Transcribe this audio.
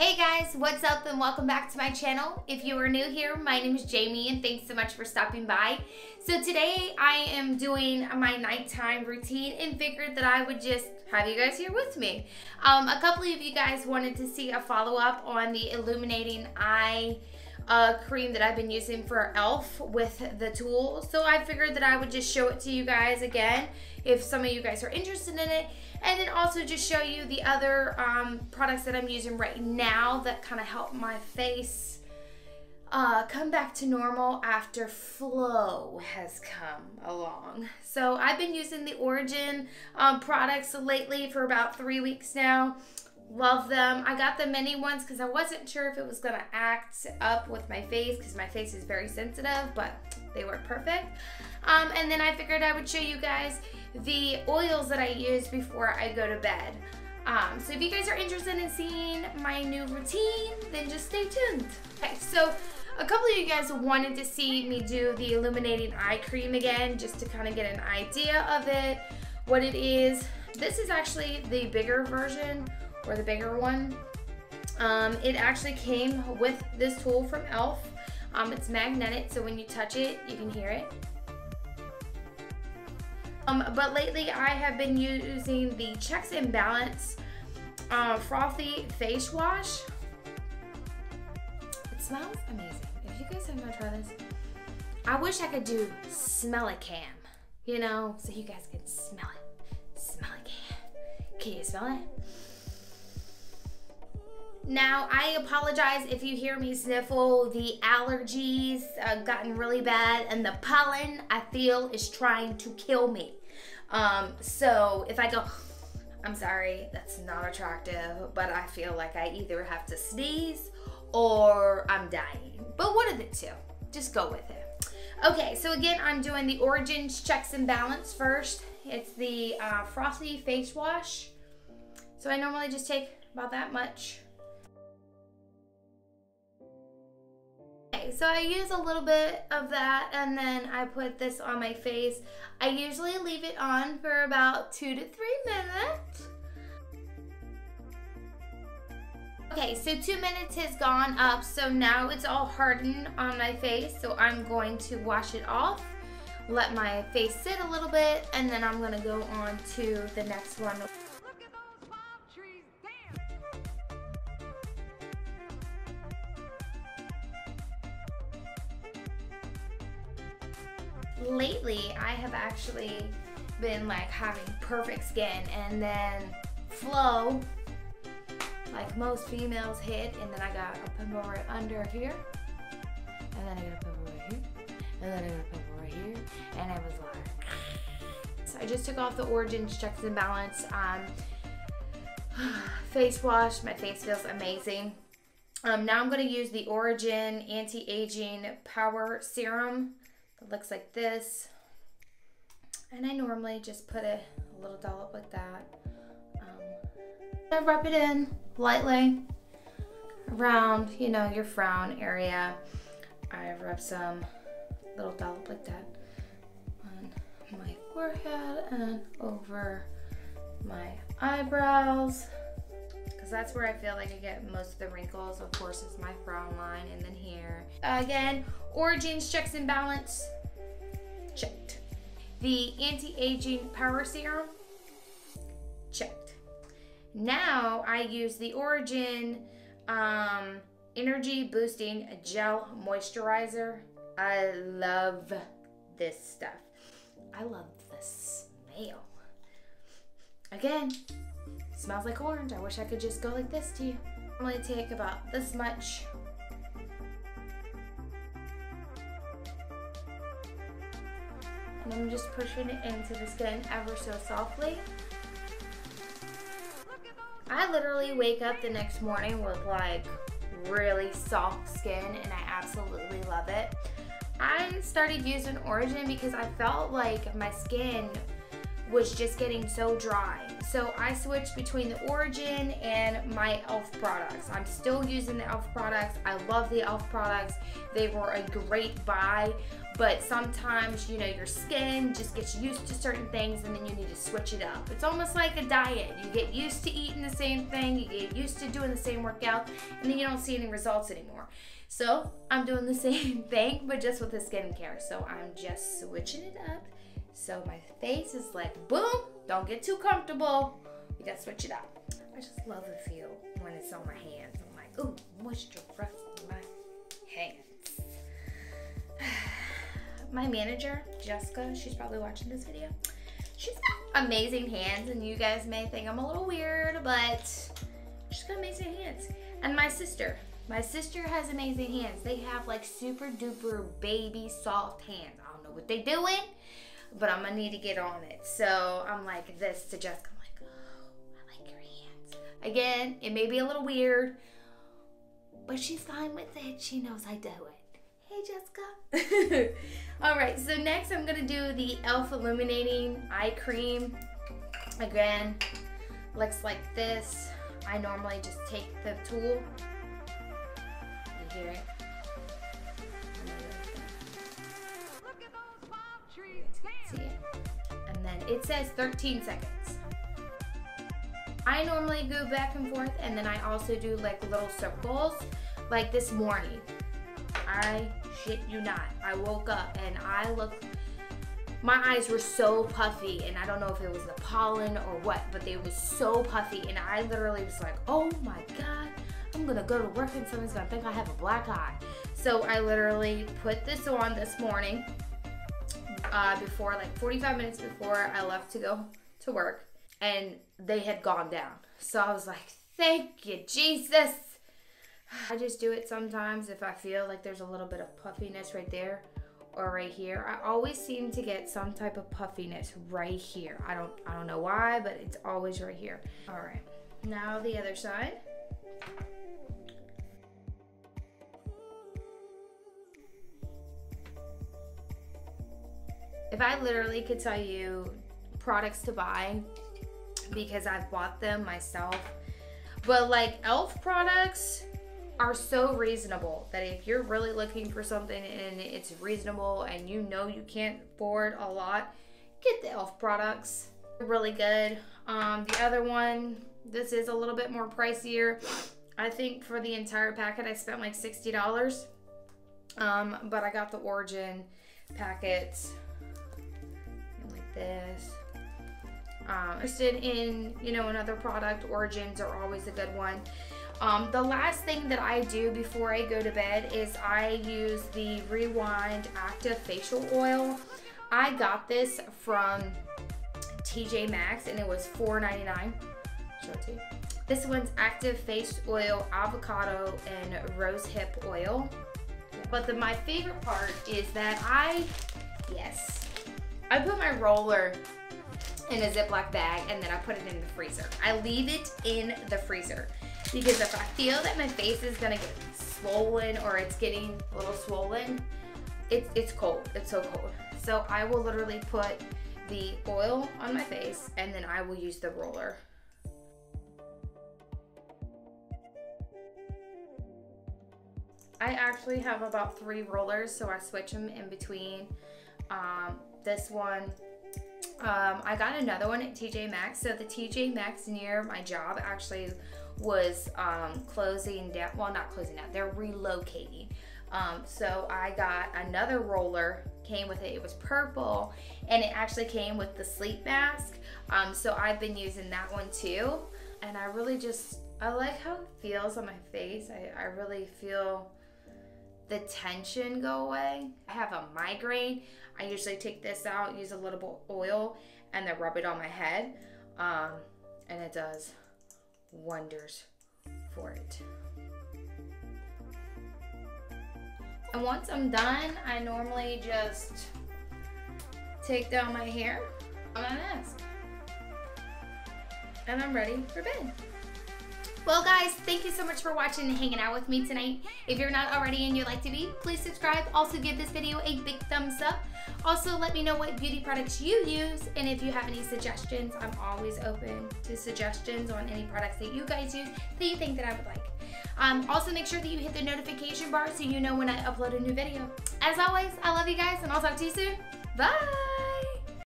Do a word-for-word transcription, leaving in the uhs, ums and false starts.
Hey guys, what's up and welcome back to my channel. If you are new here, my name is Jamie and thanks so much for stopping by. So today I am doing my nighttime routine and figured that I would just have you guys here with me. Um, a couple of you guys wanted to see a follow-up on the Illuminating Eye uh, Cream that I've been using for e l f with the tool. So I figured that I would just show it to you guys again if some of you guys are interested in it. And then also just show you the other um, products that I'm using right now that kind of help my face uh, come back to normal after flow has come along. So I've been using the Origin um, products lately for about three weeks now. Love them. I got the mini ones because I wasn't sure if it was going to act up with my face because my face is very sensitive, but they work perfect. Um, and then I figured I would show you guys the oils that I use before I go to bed. Um, so if you guys are interested in seeing my new routine, then just stay tuned. Okay, so a couple of you guys wanted to see me do the Illuminating Eye Cream again just to kind of get an idea of it, what it is. This is actually the bigger version, or the bigger one. Um, it actually came with this tool from e l f. Um, it's magnetic, so when you touch it, you can hear it. Um, but lately I have been using the Checks and Balance uh, Frothy Face Wash. It smells amazing. If you guys have not tried this, I wish I could do smell-a-cam, you know, so you guys can smell it. Smell-a-cam. Can you smell it? Now, I apologize if you hear me sniffle. The allergies have gotten really bad, and the pollen, I feel, is trying to kill me. Um, so if I go, I'm sorry, that's not attractive, but I feel like I either have to sneeze or I'm dying. But one of the two, just go with it. Okay, so again, I'm doing the Origins Checks and Balance first. It's the uh, Frothy Face Wash. So I normally just take about that much. So I use a little bit of that and then I put this on my face. I usually leave it on for about two to three minutes. Okay, so two minutes has gone up, so now it's all hardened on my face. So I'm going to wash it off, let my face sit a little bit, and then I'm gonna go on to the next one. Lately, I have actually been like having perfect skin, and then flow, like most females, hit, and then I got a pimple right under here, and then I got a pimple right here, and then I got a pimple right here, and I was like, so I just took off the Origins Checks and Balance um, face wash. My face feels amazing. Um, now I'm gonna use the Origin Anti Aging Power Serum. It looks like this, and I normally just put a, a little dollop like that. Um, I rub it in lightly around, you know, your frown area. I rub some little dollop like that on my forehead and over my eyebrows, because that's where I feel like I get most of the wrinkles. Of course, is my frown line, and then here again. Origins Checks and Balance, checked. The Anti-Aging Power Serum, checked. Now I use the Origin um, Energy Boosting Gel Moisturizer. I love this stuff. I love the smell. Again, smells like orange. I wish I could just go like this to you. I'm gonna take about this much. I'm just pushing it into the skin ever so softly. I literally wake up the next morning with like really soft skin, and I absolutely love it. I started using Origin because I felt like my skin was just getting so dry. So I switched between the Origin and my e l f products. I'm still using the e l f products. I love the e l f products. They were a great buy, but sometimes, you know, your skin just gets used to certain things and then you need to switch it up. It's almost like a diet. You get used to eating the same thing, you get used to doing the same workout, and then you don't see any results anymore. So I'm doing the same thing, but just with the skincare. So I'm just switching it up. So my face is like, boom, don't get too comfortable. You gotta switch it up. I just love the feel when it's on my hands. I'm like, ooh, moisture rough my hands. My manager, Jessica, she's probably watching this video. She's got amazing hands, and you guys may think I'm a little weird, but she's got amazing hands. And my sister. My sister has amazing hands. They have like super duper baby soft hands. I don't know what they're doing, but I'm gonna need to get on it. So I'm like this to Jessica, I'm like, oh, I like your hands. Again, it may be a little weird, but she's fine with it. She knows I do it. Hey, Jessica. All right, so next I'm gonna do the e l f Illuminating Eye Cream. Again, looks like this. I normally just take the tool. You hear it? See it? And then it says thirteen seconds. I normally go back and forth, and then I also do like little circles. Like this morning, I shit you not, I woke up and I looked, my eyes were so puffy, and I don't know if it was the pollen or what, but they were so puffy, and I literally was like, oh my god, I'm gonna go to work and someone's gonna think I have a black eye. So I literally put this on this morning. Uh, before, like forty-five minutes before I left to go to work, and they had gone down. So I was like, thank you, Jesus. I just do it sometimes if I feel like there's a little bit of puffiness right there or right here. I always seem to get some type of puffiness right here. I don't, I don't know why, but it's always right here. All right, now the other side. If I literally could tell you products to buy, because I've bought them myself, but like e l f products are so reasonable that if you're really looking for something and it's reasonable and you know you can't afford a lot, get the e l f products. They're really good. Um, the other one, this is a little bit more pricier. I think for the entire packet I spent like sixty dollars, um, but I got the Origin packets. This um interested in you know another product. Origins are always a good one. Um the last thing that I do before I go to bed is I use the Rewind Active Facial Oil. I got this from T J Maxx and it was four ninety-nine. This one's active face oil, avocado and rose hip oil. But the my favorite part is that I yes I put my roller in a Ziploc bag and then I put it in the freezer. I leave it in the freezer because if I feel that my face is gonna get swollen or it's getting a little swollen, it's, it's cold, it's so cold. So I will literally put the oil on my face and then I will use the roller. I actually have about three rollers, so I switch them in between. Um, This one, um, I got another one at T J Maxx. So the T J Maxx near my job actually was um, closing down. Well, not closing down. They're relocating. Um, so I got another roller. Came with it. It was purple, and it actually came with the sleep mask. Um, so I've been using that one too. And I really just I like how it feels on my face. I, I really feel the tension go away. I have a migraine. I usually take this out, use a little bit of oil, and then rub it on my head. Um, and it does wonders for it. And once I'm done, I normally just take down my hair on a mask. And I'm ready for bed. Well guys, thank you so much for watching and hanging out with me tonight. If you're not already and you'd like to be, please subscribe. Also give this video a big thumbs up. Also, let me know what beauty products you use, and if you have any suggestions, I'm always open to suggestions on any products that you guys use that you think that I would like. Um, also, make sure that you hit the notification bar so you know when I upload a new video. As always, I love you guys, and I'll talk to you soon. Bye!